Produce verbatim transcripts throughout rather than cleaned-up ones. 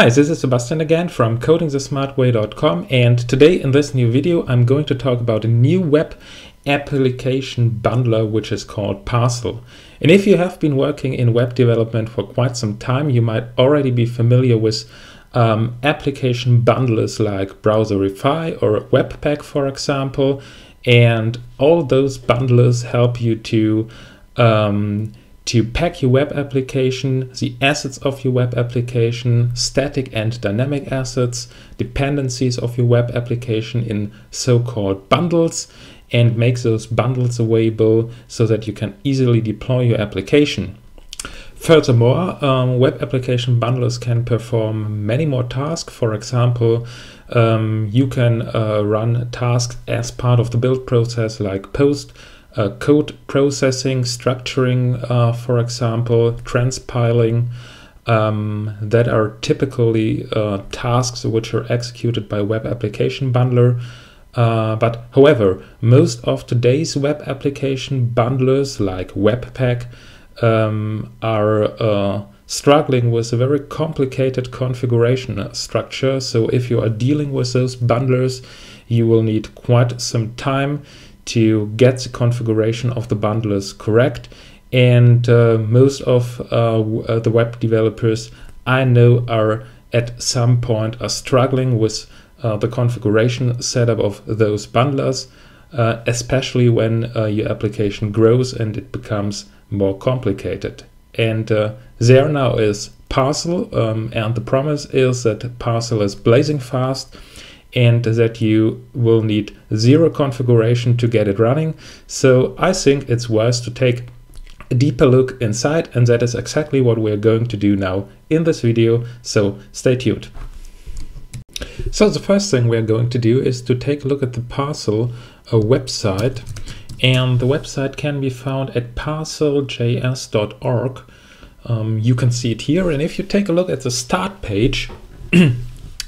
Hi, this is Sebastian again from coding the smart way dot com, and today in this new video I'm going to talk about a new web application bundler which is called Parcel. And if you have been working in web development for quite some time, you might already be familiar with um, application bundlers like Browserify or Webpack, for example, and all those bundlers help you to um, to pack your web application, the assets of your web application, static and dynamic assets, dependencies of your web application in so-called bundles, and make those bundles available so that you can easily deploy your application. Furthermore, um, web application bundlers can perform many more tasks. For example, um, you can uh, run tasks as part of the build process like post, Uh, code processing, structuring, uh, for example, transpiling, um, that are typically uh, tasks which are executed by web application bundler. Uh, but however, most of today's web application bundlers like Webpack um, are uh, struggling with a very complicated configuration structure. So if you are dealing with those bundlers, you will need quite some time to get the configuration of the bundlers correct, and uh, most of uh, the web developers I know are at some point are struggling with uh, the configuration setup of those bundlers, uh, especially when uh, your application grows and it becomes more complicated. And uh, there now is Parcel, um, and the promise is that Parcel is blazing fast and that you will need zero configuration to get it running. So I think it's wise to take a deeper look inside, and that is exactly what we're going to do now in this video, so stay tuned. So the first thing we're going to do is to take a look at the Parcel a website, and the website can be found at parcel J S dot org. Um, you can see it here, and if you take a look at the start page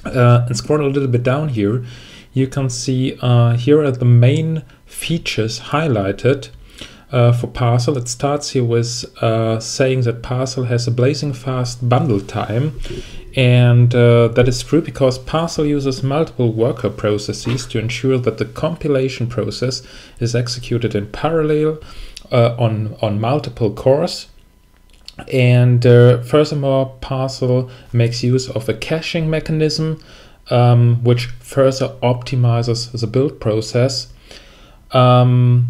Uh, and scroll a little bit down here, you can see uh, here are the main features highlighted uh, for Parcel. It starts here with uh, saying that Parcel has a blazing fast bundle time, and uh, that is true because Parcel uses multiple worker processes to ensure that the compilation process is executed in parallel uh, on, on multiple cores. And uh, furthermore, Parcel makes use of a caching mechanism, um, which further optimizes the build process. Um,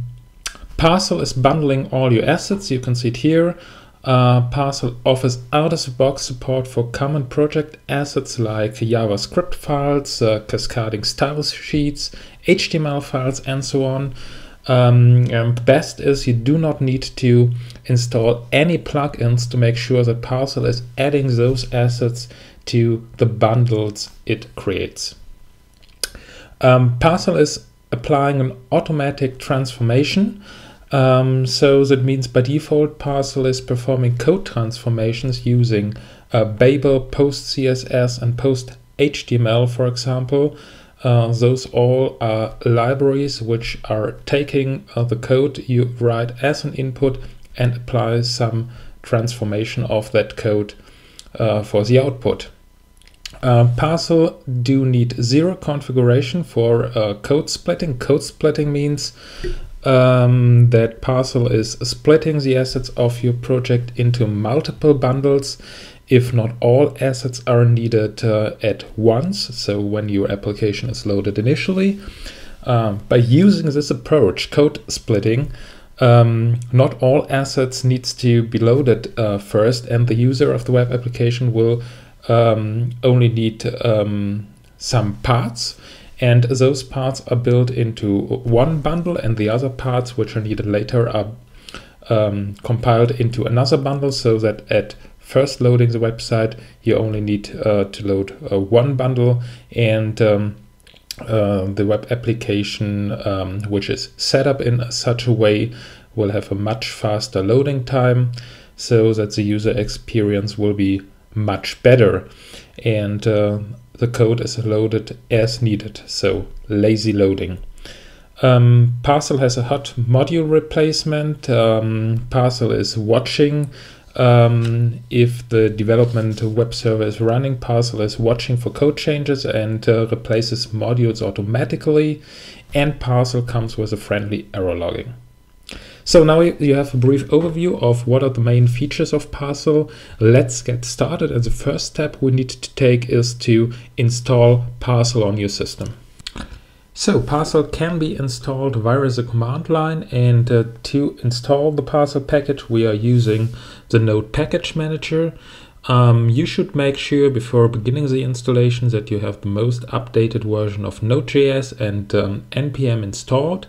Parcel is bundling all your assets. You can see it here. Uh, Parcel offers out-of-the-box support for common project assets like JavaScript files, uh, cascading style sheets, H T M L files, and so on. Um, and best is you do not need to install any plugins to make sure that Parcel is adding those assets to the bundles it creates. Um, Parcel is applying an automatic transformation. Um, so that means by default, Parcel is performing code transformations using uh, Babel, PostCSS, and PostHTML, for example. Uh, those all are libraries which are taking uh, the code you write as an input and apply some transformation of that code uh, for the output. Uh, Parcel do need zero configuration for uh, code splitting. Code splitting means um, that Parcel is splitting the assets of your project into multiple bundles. If not all assets are needed uh, at once, so when your application is loaded initially. Um, by using this approach, code splitting, um, not all assets needs to be loaded uh, first, and the user of the web application will um, only need um, some parts, and those parts are built into one bundle, and the other parts which are needed later are um, compiled into another bundle, so that at first loading the website, you only need uh, to load uh, one bundle, and um, uh, the web application, um, which is set up in such a way, will have a much faster loading time, so that the user experience will be much better. And uh, the code is loaded as needed, so lazy loading. Um, Parcel has a hot module replacement. Um, Parcel is watching Um, if the development web server is running, Parcel is watching for code changes and uh, replaces modules automatically, and Parcel comes with a friendly error logging. So now you have a brief overview of what are the main features of Parcel. Let's get started, and the first step we need to take is to install Parcel on your system. So Parcel can be installed via the command line, and uh, to install the Parcel package we are using the Node Package Manager. Um, you should make sure before beginning the installation that you have the most updated version of Node.js and um, npm installed.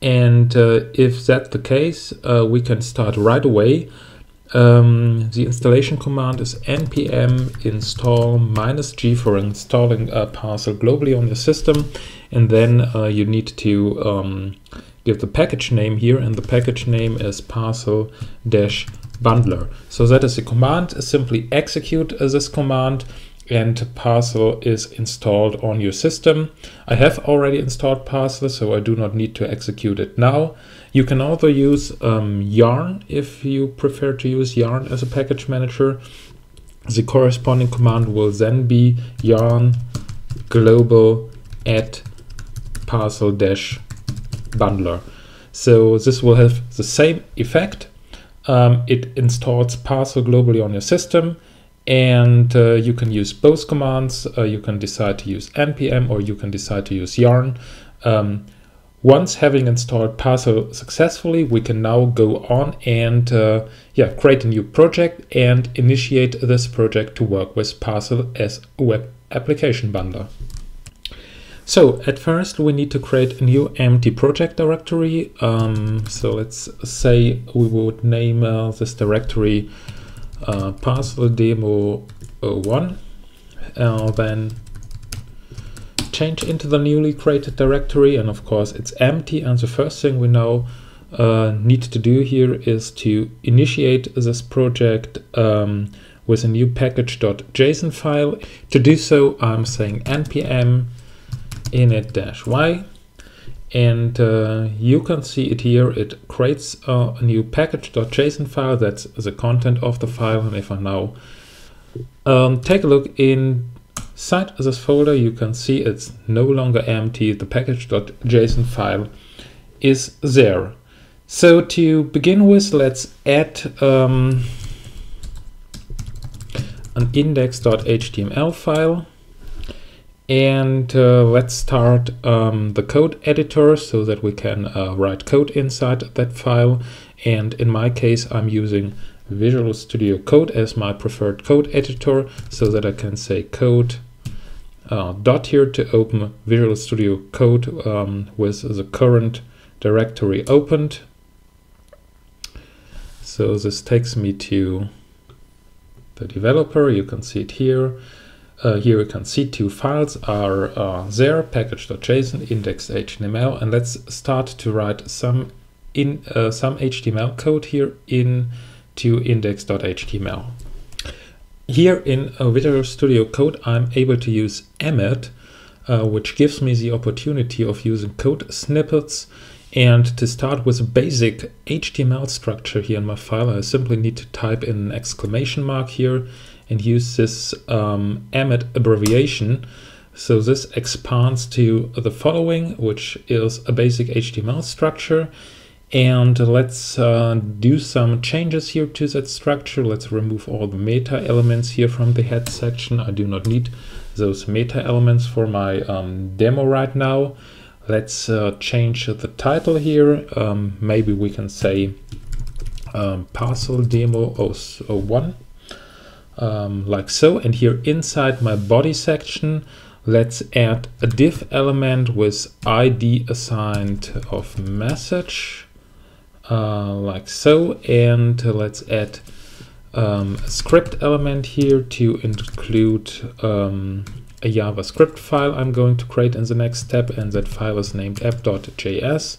And uh, if that's the case, uh, we can start right away. Um, the installation command is npm install minus g for installing a Parcel globally on your system, and then uh, you need to um, give the package name here, and the package name is parcel-bundler. So that is the command. Simply execute uh, this command, and Parcel is installed on your system. I have already installed Parcel, so I do not need to execute it now. You can also use um, yarn if you prefer to use yarn as a package manager. The corresponding command will then be yarn global at parcel-bundler. So this will have the same effect. Um, it installs Parcel globally on your system. And uh, you can use both commands. Uh, you can decide to use npm, or you can decide to use yarn. Um, once having installed Parcel successfully, we can now go on and uh, yeah, create a new project and initiate this project to work with Parcel as a web application bundler. So at first we need to create a new empty project directory. Um, so let's say we would name uh, this directory Uh, parcel demo one, uh, then change into the newly created directory, and of course it's empty. And the first thing we now uh, need to do here is to initiate this project um, with a new package.json file. To do so, I'm saying npm init-y, and uh, you can see it here. It creates uh, a new package.json file. That's the content of the file. And if I now um, take a look inside this folder, you can see it's no longer empty. The package.json file is there. So to begin with, let's add um, an index.html file. And uh, let's start um, the code editor so that we can uh, write code inside that file. And in my case, I'm using Visual Studio Code as my preferred code editor, so that I can say code uh, dot here to open Visual Studio Code um, with the current directory opened. So this takes me to the developer. You can see it here. Uh, here we can see two files are uh, there, package.json, index.html, and let's start to write some in uh, some H T M L code here into index.html. Here in uh, Visual Studio Code, I'm able to use Emmet, uh, which gives me the opportunity of using code snippets. And to start with a basic H T M L structure here in my file, I simply need to type in an exclamation mark here and use this um, Emmet abbreviation. So this expands to the following, which is a basic H T M L structure. And let's uh, do some changes here to that structure. Let's remove all the meta elements here from the head section. I do not need those meta elements for my um, demo right now. Let's uh, change the title here. Um, maybe we can say um, Parcel Demo oh one, um, like so. And here inside my body section, let's add a div element with I D assigned of message, uh, like so. And uh, let's add um, a script element here to include um, a JavaScript file I'm going to create in the next step, and that file is named app.js.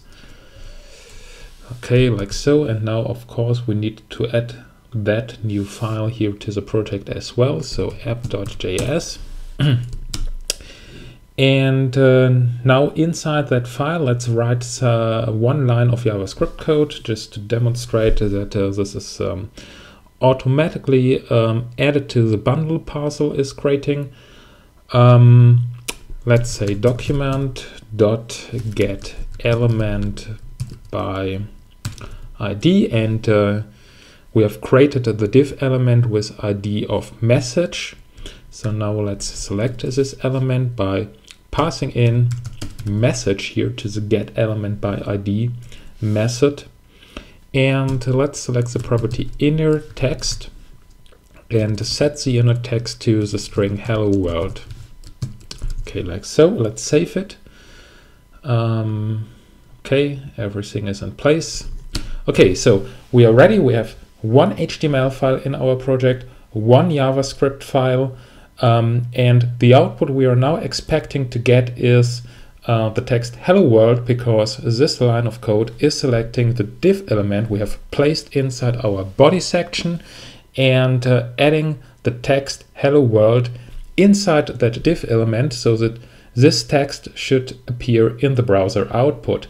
Okay, like so. And now, of course, we need to add that new file here to the project as well. So app.js. And uh, now inside that file, let's write uh, one line of JavaScript code just to demonstrate that uh, this is um, automatically um, added to the bundle parcel is creating. Um, let's say document dot get element by I D, and uh, we have created the div element with I D of message. So now let's select this element by passing in message here to the get element by I D method. And let's select the property inner text and set the inner text to the string hello world. Okay, like so. Let's save it. Um, okay, everything is in place. Okay, so we are ready. We have one H T M L file in our project, one JavaScript file, um, and the output we are now expecting to get is Uh, the text hello world, because this line of code is selecting the div element we have placed inside our body section and uh, adding the text hello world inside that div element, so that this text should appear in the browser output.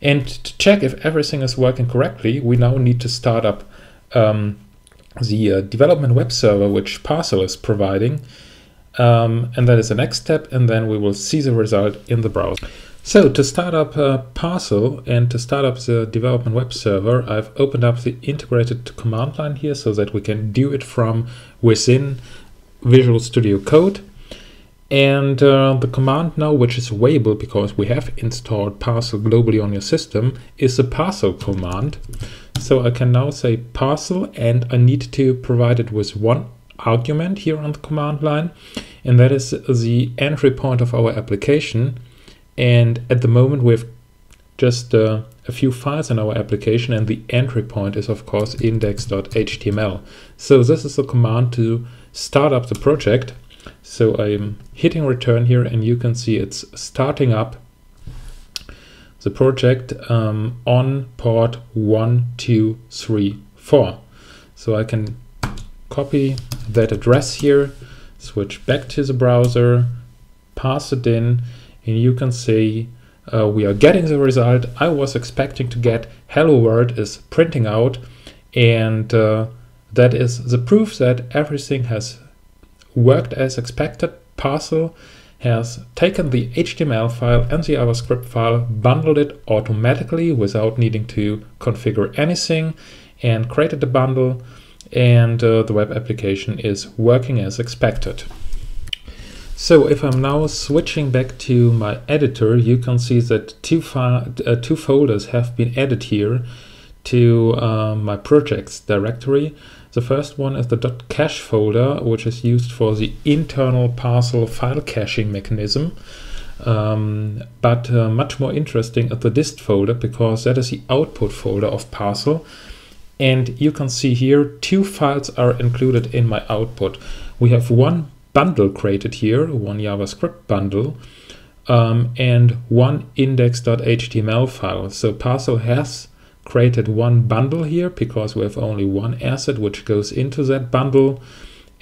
And to check if everything is working correctly, we now need to start up um, the uh, development web server which Parcel is providing. Um, and that is the next step, and then we will see the result in the browser. So to start up uh, Parcel and to start up the development web server, I've opened up the integrated command line here so that we can do it from within Visual Studio Code. And uh, the command now, which is available because we have installed Parcel globally on your system, is the Parcel command. So I can now say Parcel, and I need to provide it with one argument here on the command line, and that is the entry point of our application. And at the moment we have just uh, a few files in our application, and the entry point is of course index dot H T M L. So this is the command to start up the project. So I'm hitting return here, and you can see it's starting up the project um, on port one two three four. So I can copy that address here, switch back to the browser, pass it in, and you can see uh, we are getting the result I was expecting to get. Hello world is printing out, and uh, that is the proof that everything has worked as expected. Parcel has taken the H T M L file and the JavaScript file, bundled it automatically without needing to configure anything, and created a bundle. And uh, the web application is working as expected. So if I'm now switching back to my editor, you can see that two, file, uh, two folders have been added here to uh, my projects directory. The first one is the .cache folder, which is used for the internal Parcel file caching mechanism. Um, but uh, much more interesting is the dist folder, because that is the output folder of Parcel. And you can see here two files are included in my output. We have one bundle created here, one JavaScript bundle, um, and one index dot H T M L file. So Parcel has created one bundle here, because we have only one asset which goes into that bundle,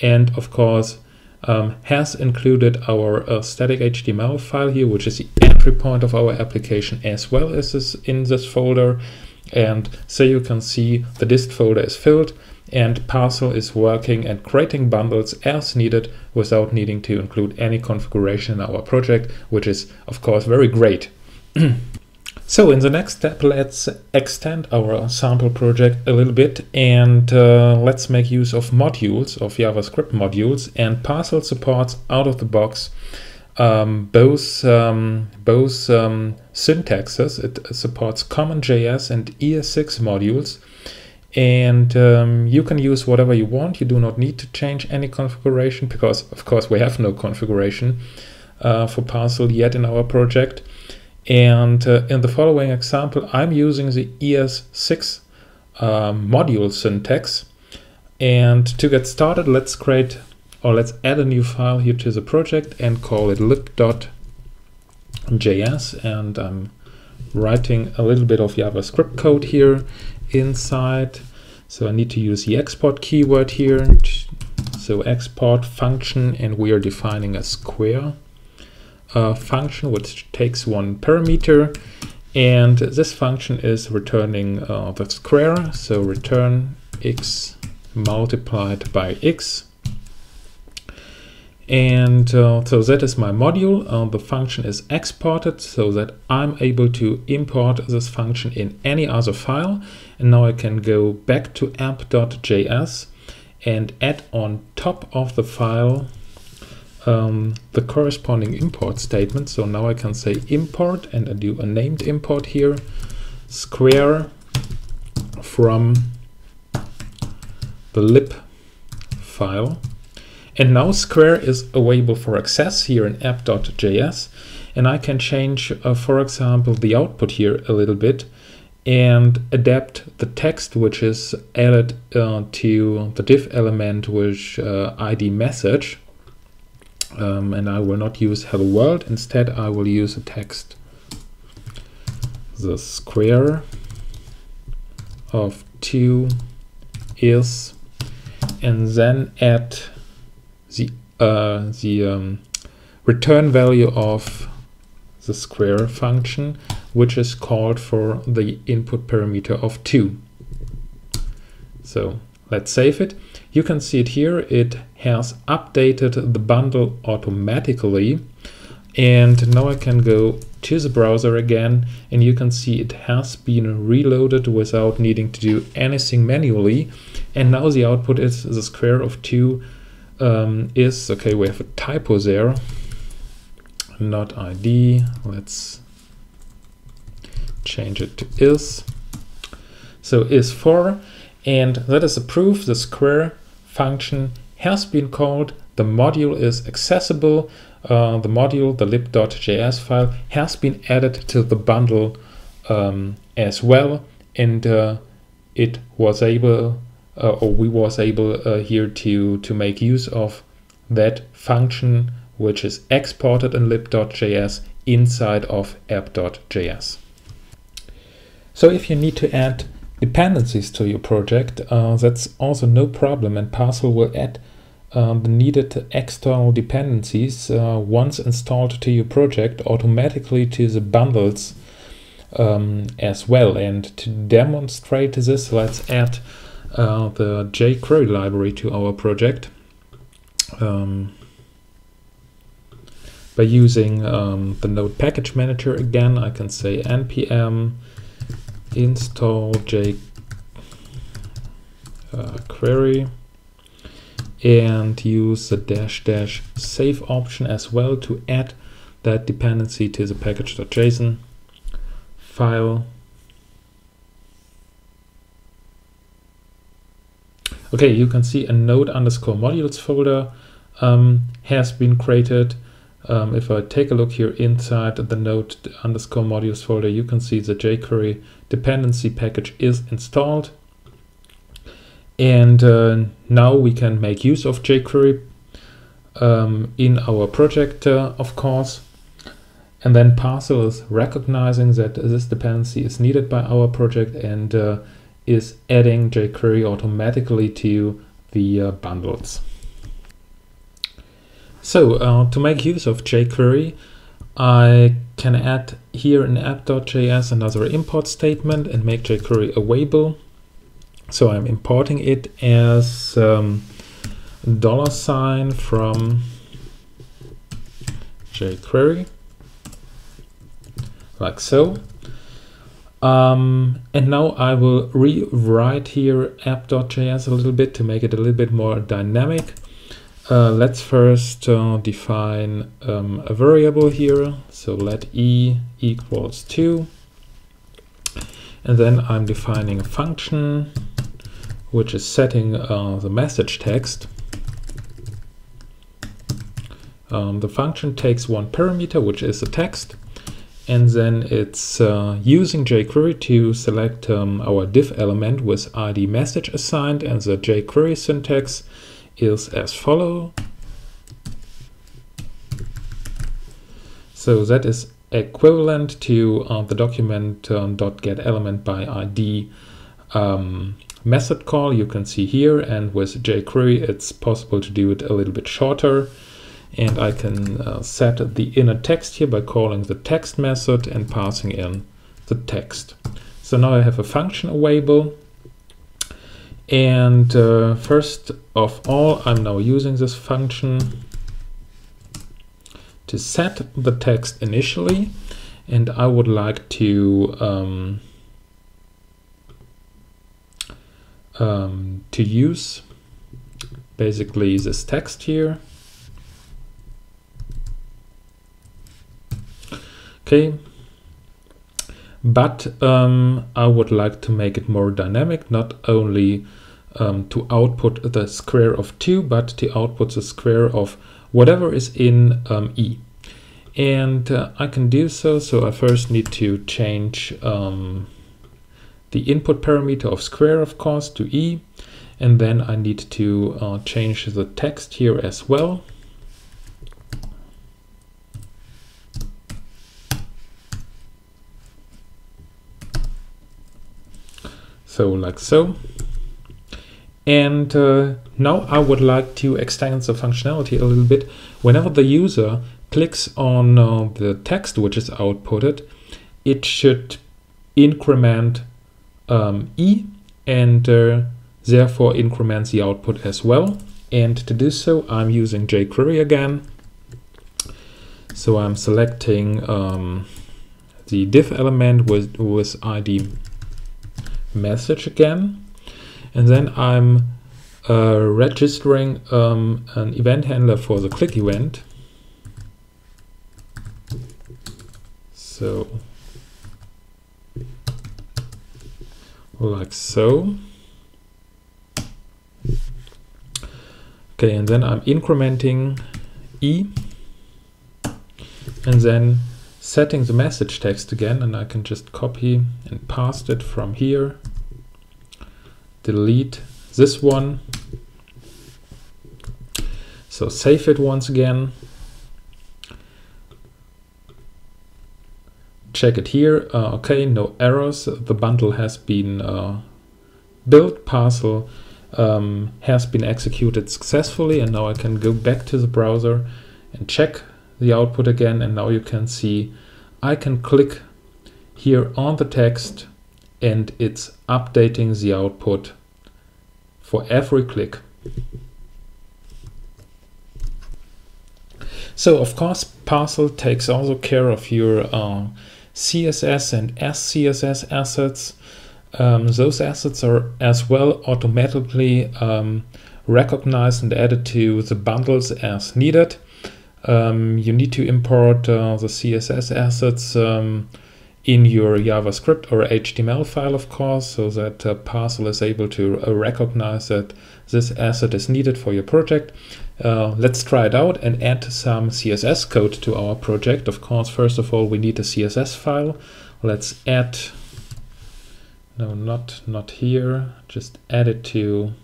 and of course um, has included our uh, static H T M L file here, which is the entry point of our application, as well as this in this folder. And so you can see the dist folder is filled, and Parcel is working and creating bundles as needed without needing to include any configuration in our project, which is of course very great. So in the next step, let's extend our sample project a little bit, and uh, let's make use of modules, of JavaScript modules. And Parcel supports out of the box Um, both um, both um, syntaxes. It supports Common J S and E S six modules, and um, you can use whatever you want. You do not need to change any configuration, because of course we have no configuration uh, for Parcel yet in our project. And uh, in the following example, I'm using the E S six uh, module syntax. And to get started, let's create or let's add a new file here to the project and call it lib dot J S. And I'm writing a little bit of JavaScript code here inside. So I need to use the export keyword here. So export function, and we are defining a square uh, function which takes one parameter. And this function is returning uh, the square. So return x multiplied by x. And uh, so that is my module. Uh, the function is exported so that I'm able to import this function in any other file. And now I can go back to app.js and add on top of the file um, the corresponding import statement. So now I can say import, and I do a named import here, square from the lib file. And now square is available for access here in app.js, and I can change, uh, for example, the output here a little bit and adapt the text which is added uh, to the div element with uh, I D message. Um, and I will not use hello world, instead I will use a text, the square of two is, and then add the uh, the um, return value of the square function, which is called for the input parameter of two. So let's save it. You can see it here. It has updated the bundle automatically. And now I can go to the browser again, and you can see it has been reloaded without needing to do anything manually. And now the output is the square of two Um, is, okay, we have a typo there, not I D, let's change it to is, so is four, and that is a proof the square function has been called, the module is accessible, uh, the module, the lib.js file has been added to the bundle um, as well, and uh, it was able Uh, or we was able uh, here to, to make use of that function, which is exported in lib.js inside of app.js. So if you need to add dependencies to your project, uh, that's also no problem, and Parcel will add um, the needed external dependencies uh, once installed to your project automatically to the bundles um, as well. And to demonstrate this, let's add Uh, the jQuery library to our project um, by using um, the node package manager again. I can say npm install jQuery and use the dash dash save option as well to add that dependency to the package.json file. Okay, you can see a node underscore modules folder um, has been created. Um, if I take a look here inside the node underscore modules folder, you can see the jQuery dependency package is installed. And uh, now we can make use of jQuery um, in our project, uh, of course. And then Parcel is recognizing that this dependency is needed by our project and uh, is adding jQuery automatically to the uh, bundles. So uh, to make use of jQuery, I can add here in app.js another import statement and make jQuery available. So I'm importing it as um, dollar sign from jQuery, like so. Um, and now I will rewrite here app.js a little bit to make it a little bit more dynamic. Uh, let's first uh, define um, a variable here. So let e equals two. And then I'm defining a function which is setting uh, the message text. Um, the function takes one parameter, which is the text. And then it's uh, using jQuery to select um, our div element with I D message assigned, and the jQuery syntax is as follow. So that is equivalent to uh, the document um, dot get element by I D um, method call you can see here, and with jQuery it's possible to do it a little bit shorter. And I can uh, set the inner text here by calling the text method and passing in the text. So now I have a function available, And uh, first of all, I'm now using this function to set the text initially, and I would like to um, um, to use basically this text here. Okay, but um, I would like to make it more dynamic, not only um, to output the square of two, but to output the square of whatever is in um, E. And uh, I can do so, so I first need to change um, the input parameter of square, of course, to E, and then I need to uh, change the text here as well. So like so. And uh, now I would like to extend the functionality a little bit. Whenever the user clicks on uh, the text which is outputted, it should increment um, E and uh, therefore increments the output as well. And to do so, I'm using jQuery again. So I'm selecting um, the div element with, with I D message again. And then I'm uh, registering um, an event handler for the click event. So, like so. Okay, and then I'm incrementing E and then setting the message text again, and I can just copy and paste it from here. Delete this one. So save it once again. Check it here. Uh, okay, no errors. The bundle has been uh, built. Parcel um, has been executed successfully. And now I can go back to the browser and check the output again. And now you can see I can click here on the text and it's updating the output for every click. So of course, Parcel takes also care of your uh, C S S and S C S S assets. Um, those assets are as well automatically um, recognized and added to the bundles as needed. Um, you need to import uh, the C S S assets um, in your JavaScript or H T M L file, of course, so that uh, Parcel is able to uh, recognize that this asset is needed for your project. Uh, let's try it out and add some C S S code to our project. Of course, first of all, we need a C S S file. Let's add, no, not, not here, just add it to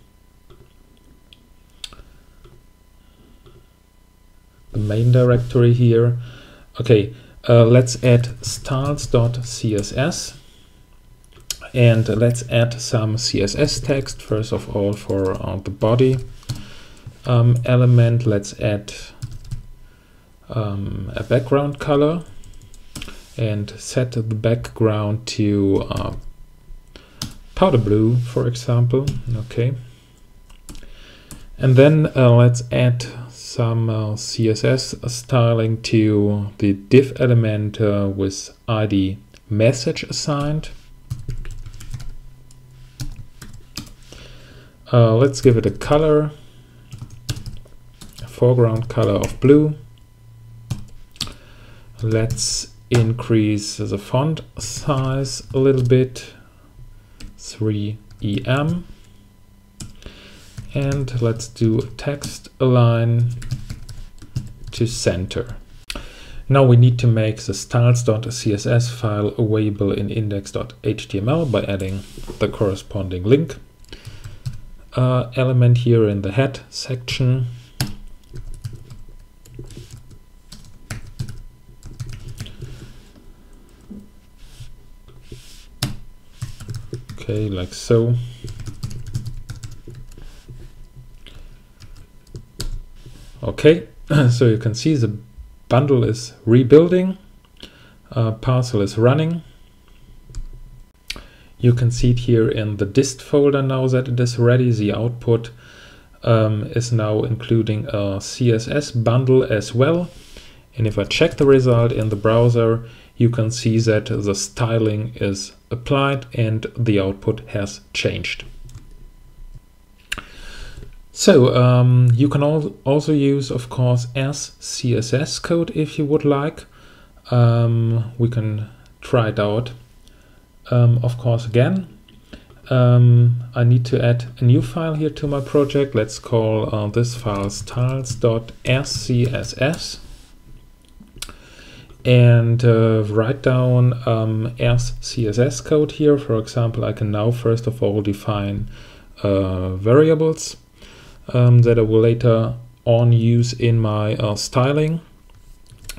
the main directory here. Okay. Uh, let's add styles.css and let's add some C S S text. First of all, for uh, the body um, element, let's add um, a background color and set the background to uh, powder blue, for example. Okay. And then uh, let's add some uh, C S S styling to the div element uh, with I D message assigned. Uh, let's give it a color, a foreground color of blue. Let's increase the font size a little bit, three E M. And let's do text align to center. Now we need to make the styles.css file available in index.html by adding the corresponding link uh, element here in the head section. Okay, like so. Okay, so you can see the bundle is rebuilding, uh, Parcel is running. you can see it here in the dist folder now that it is ready. The output um, is now including a C S S bundle as well. And if I check the result in the browser, you can see that the styling is applied and the output has changed. So um, you can al also use, of course, S C S S code if you would like. Um, we can try it out, um, of course, again. Um, I need to add a new file here to my project. Let's call uh, this file styles dot S C S S. And uh, write down um, S C S S code here. For example, I can now first of all define uh, variables um, that I will later on use in my uh, styling.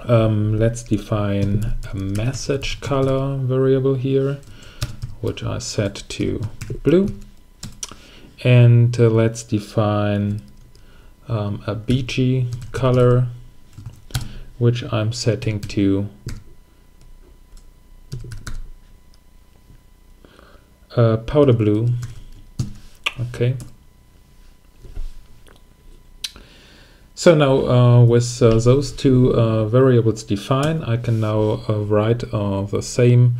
Um, let's define a message color variable here, which I set to blue. And uh, let's define um, a B G color, which I'm setting to uh, powder blue. Okay. So now uh, with uh, those two uh, variables defined, I can now uh, write uh, the same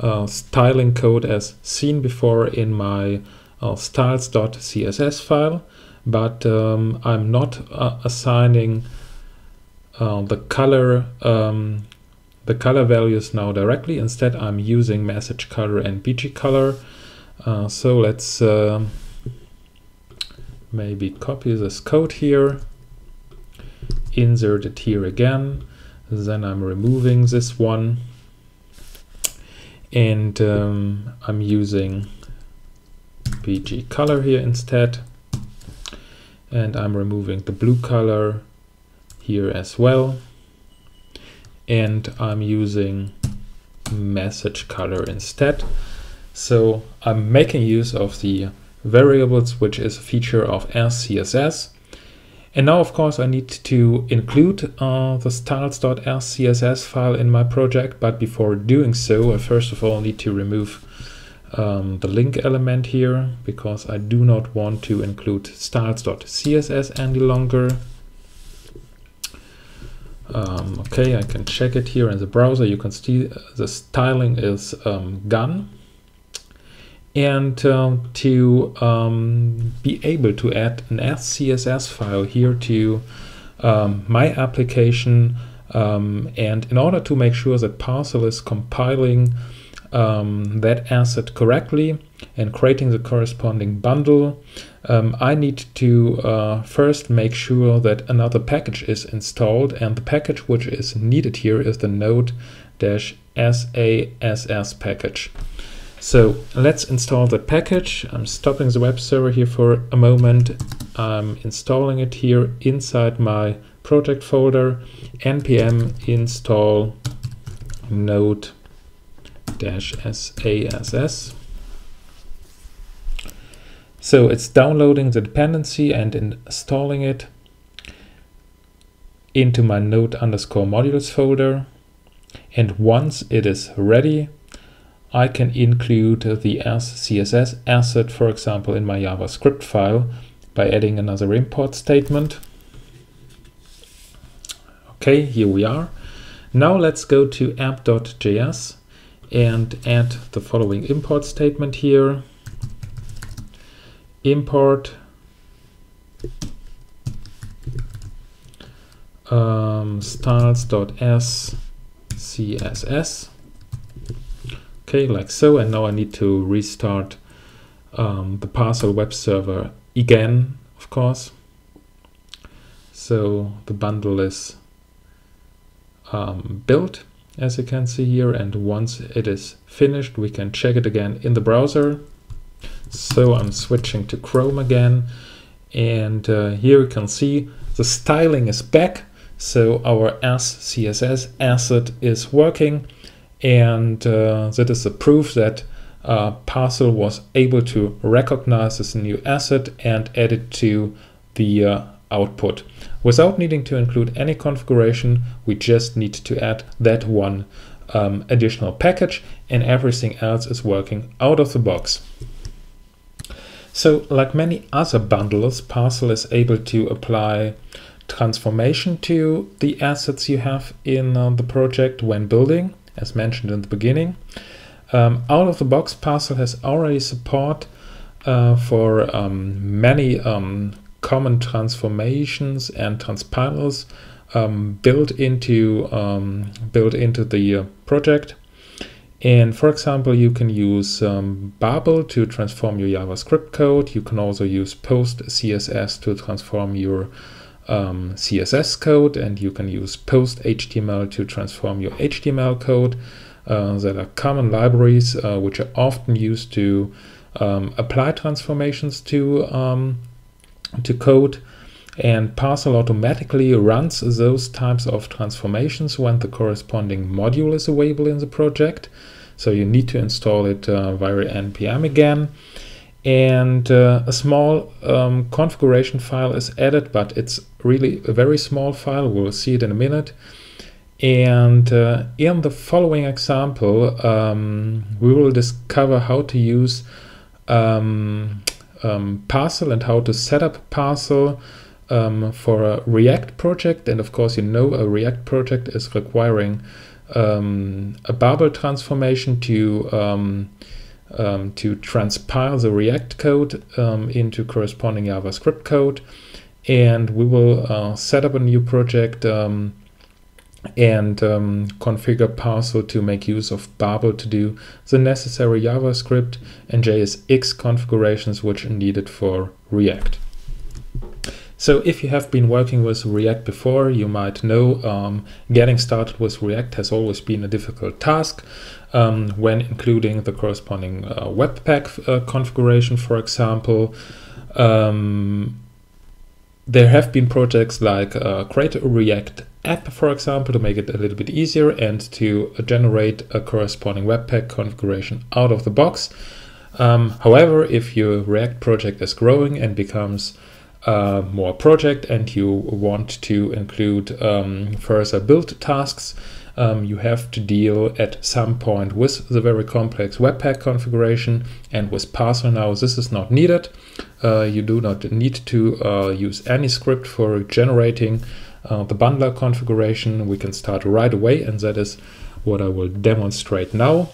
uh, styling code as seen before in my uh, styles dot C S S file, but um, I'm not uh, assigning Uh, the color um, the color values now directly. Instead, I'm using message color and B G color. Uh, so let's uh, maybe copy this code here, insert it here again. Then I'm removing this one, and um, I'm using B G color here instead, and I'm removing the blue color here as well, and I'm using message color instead. So I'm making use of the variables, which is a feature of S C S S. And now, of course, I need to include uh, the styles dot S C S S file in my project, but before doing so, I first of all need to remove um, the link element here, because I do not want to include styles dot C S S any longer. Um, okay, I can check it here in the browser. You can see the styling is um, gone. And um, to um, be able to add an S C S S file here to um, my application, um, and in order to make sure that Parcel is compiling um, that asset correctly and creating the corresponding bundle, Um, I need to uh, first make sure that another package is installed, and the package which is needed here is the node dash sass package. So let's install that package. I'm stopping the web server here for a moment. I'm installing it here inside my project folder, npm install node dash sass. So it's downloading the dependency and installing it into my node underscore modules folder. And once it is ready, I can include the S C S S asset, for example, in my JavaScript file by adding another import statement. Okay, here we are. Now let's go to app dot J S and add the following import statement here. Import um, styles dot S C S S. Okay, like so. And now I need to restart um, the Parcel web server again, of course. So the bundle is um, built, as you can see here. And once it is finished, we can check it again in the browser. So I'm switching to Chrome again, and uh, here you can see the styling is back. So our S C S S asset is working, and uh, that is a proof that uh, Parcel was able to recognize this new asset and add it to the uh, output. Without needing to include any configuration, we just need to add that one um, additional package. and everything else is working out of the box. So, like many other bundles, Parcel is able to apply transformation to the assets you have in uh, the project when building, as mentioned in the beginning. Um, out of the box, Parcel has already support uh, for um, many um, common transformations and transpilers um, built into um, built into the uh, project. And for example, you can use um, Babel to transform your JavaScript code. You can also use PostCSS to transform your um, C S S code, and you can use PostHTML to transform your H T M L code. Uh, that are common libraries uh, which are often used to um, apply transformations to um, to code, and Parcel automatically runs those types of transformations when the corresponding module is available in the project. So you need to install it uh, via N P M again, and uh, a small um, configuration file is added, but it's really a very small file. We'll see it in a minute. And uh, in the following example, um, we will discover how to use um, um, Parcel and how to set up Parcel um, for a React project. And of course, you know, a React project is requiring um, a Babel transformation to um, um, to transpile the React code um, into corresponding JavaScript code. And we will uh, set up a new project Um, and um, configure Parcel to make use of Babel to do the necessary JavaScript and J S X configurations which are needed for React. So if you have been working with React before, you might know um, getting started with React has always been a difficult task um, when including the corresponding uh, Webpack uh, configuration, for example. Um, There have been projects like uh, create a React app, for example, to make it a little bit easier and to generate a corresponding Webpack configuration out of the box. Um, however, if your React project is growing and becomes uh, more project and you want to include um, further build tasks, um, you have to deal at some point with the very complex Webpack configuration, and with Parcel now this is not needed. Uh, you do not need to uh, use any script for generating uh, the bundler configuration. We can start right away, and that is what I will demonstrate now.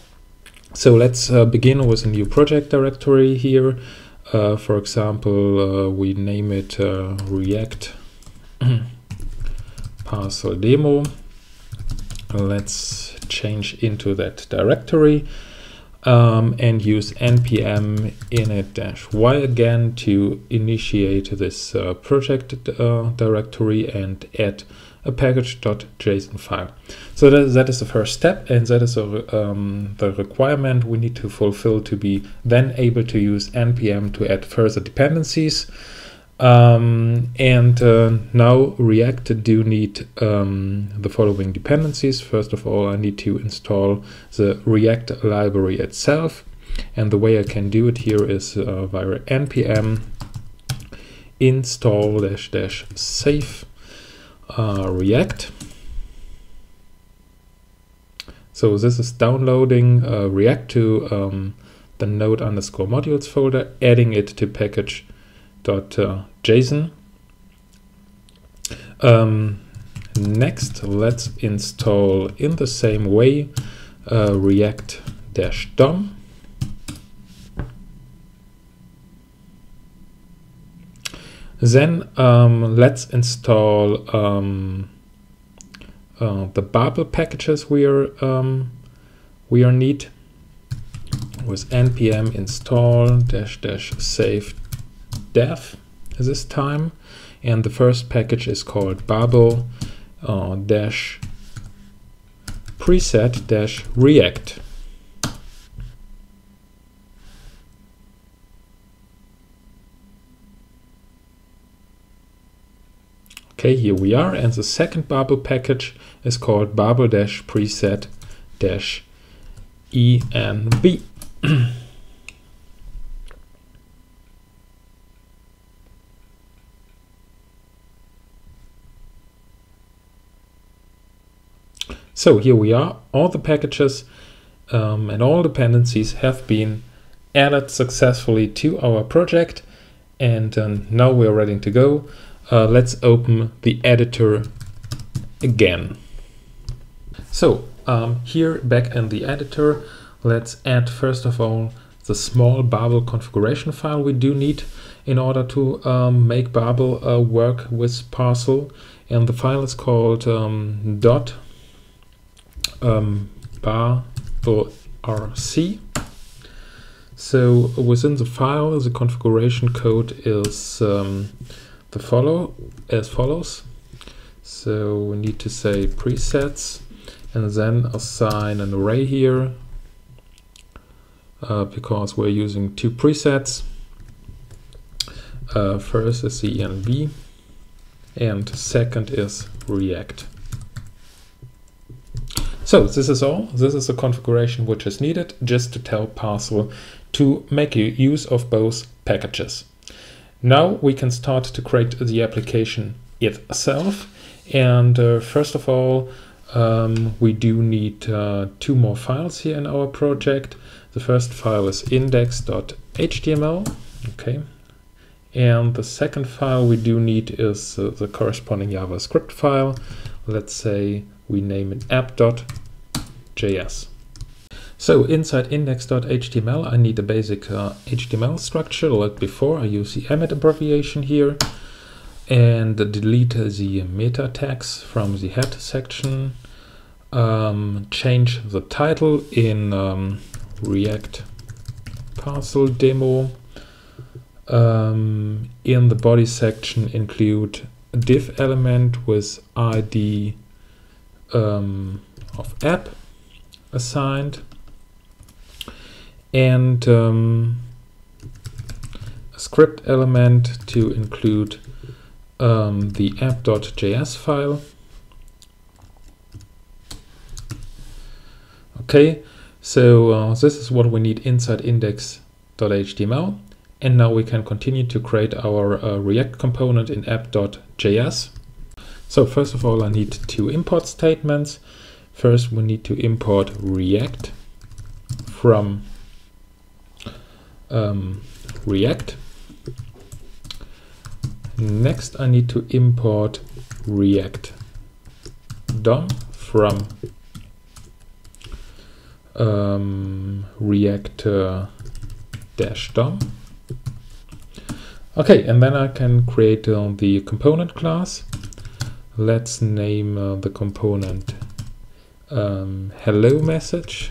So let's uh, begin with a new project directory here. Uh, for example, uh, we name it uh, React Parcel Demo. Let's change into that directory. Um, and use npm init-y again to initiate this uh, project uh, directory and add a package.json file. So that, that is the first step, and that is a, um, the requirement we need to fulfill to be then able to use npm to add further dependencies. Um, and uh, now React do need um, the following dependencies. First of all, I need to install the React library itself, and the way I can do it here is uh, via npm install dash dash save uh, React. So this is downloading uh, React to um, the node underscore modules folder, adding it to package dot uh, JSON. Um, next, let's install in the same way uh, React dash D O M. Then um, let's install um, uh, the Babel packages we are um, we are need with npm install dash dash save dev this time, and the first package is called babel uh, dash preset dash react. Okay, here we are, and the second babel package is called babel dash preset dash env. So here we are, all the packages um, and all dependencies have been added successfully to our project. And um, now we're ready to go. Uh, let's open the editor again. So um, here back in the editor, let's add first of all the small Babel configuration file we do need in order to um, make Babel uh, work with Parcel. And the file is called um, dot um, babelrc. So within the file, the configuration code is um, the follow as follows. So we need to say presets and then assign an array here uh, because we're using two presets. Uh, first is the env and second is React. So this is all. This is the configuration which is needed just to tell Parcel to make use of both packages. Now we can start to create the application itself. And uh, first of all, um, we do need uh, two more files here in our project. The first file is index dot H T M L. Okay. And the second file we do need is uh, the corresponding JavaScript file. Let's say we name it app dot J S. So inside index dot H T M L I need a basic uh, H T M L structure like before. I use the Emmet abbreviation here and delete the meta tags from the head section. Um, change the title in um, React Parcel Demo. Um, in the body section include a div element with I D um, of app assigned and um, a script element to include um, the app dot J S file. Okay, so uh, this is what we need inside index dot H T M L, and now we can continue to create our uh, React component in app dot J S. So first of all I need two import statements. First we need to import React from Um, React. Next I need to import React D O M from um, React uh, dash D O M. Okay, and then I can create uh, the component class. Let's name uh, the component um, hello message.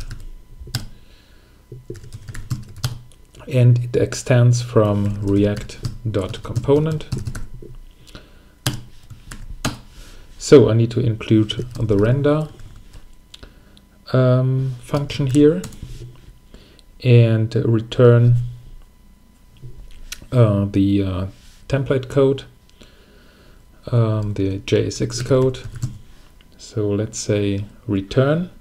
And it extends from react dot component. So I need to include the render um, function here and return uh, the uh, template code, um, the J S X code. So let's say return.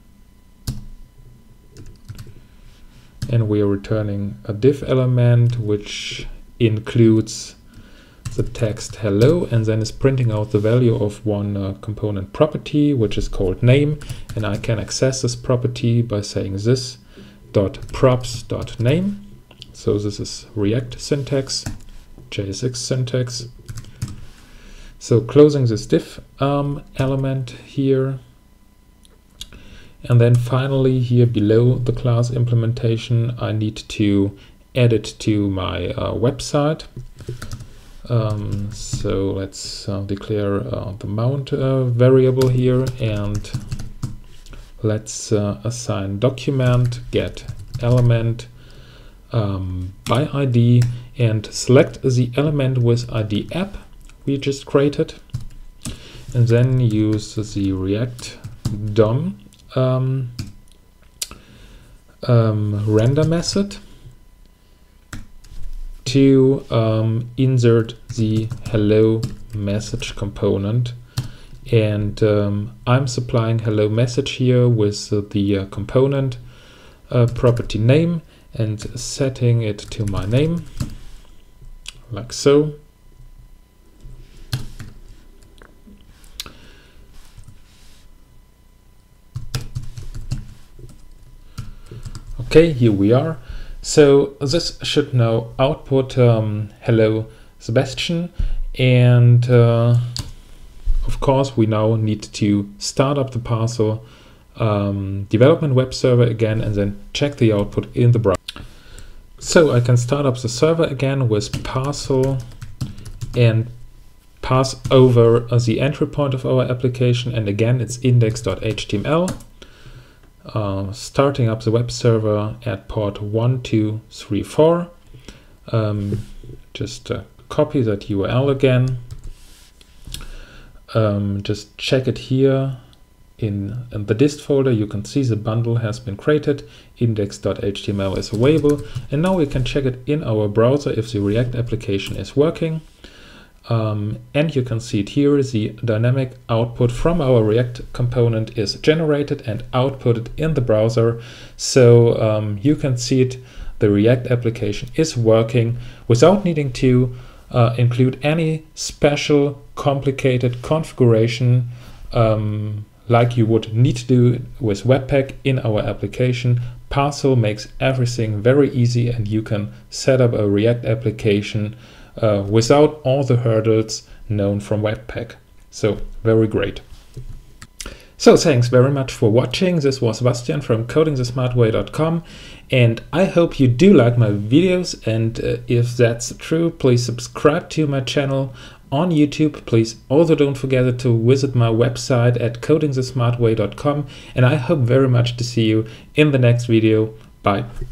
And we are returning a div element which includes the text hello and then is printing out the value of one uh, component property which is called name, and I can access this property by saying this dot props dot name. So this is React syntax, J S X syntax. So closing this div um, element here. And then finally here below the class implementation I need to add it to my uh, website. Um, so let's uh, declare uh, the mount uh, variable here and let's uh, assign document get element um, by I D and select the element with I D app we just created and then use the React D O M Um, um, render method to um, insert the hello message component, and um, I'm supplying hello message here with uh, the uh, component uh, property name and setting it to my name like so. Okay, here we are. So this should now output um, hello Sebastian, and uh, of course we now need to start up the parcel um, development web server again and then check the output in the browser. So I can start up the server again with parcel and pass over the entry point of our application, and again it's index dot H T M L. Uh, starting up the web server at port one two three four. Um, just uh, copy that U R L again. Um, just check it here in, in the dist folder. You can see the bundle has been created. Index dot H T M L is available, and now we can check it in our browser if the React application is working. Um, and you can see it here, the dynamic output from our React component is generated and outputted in the browser. So um, you can see it, the React application is working without needing to uh, include any special complicated configuration um, like you would need to do with Webpack in our application. Parcel makes everything very easy, and you can set up a React application Uh, without all the hurdles known from Webpack. So very great. So thanks very much for watching. This was Sebastian from coding the smart way dot com, and I hope you do like my videos, and uh, if that's true, please subscribe to my channel on YouTube. Please also don't forget to visit my website at coding the smart way dot com, and I hope very much to see you in the next video. Bye.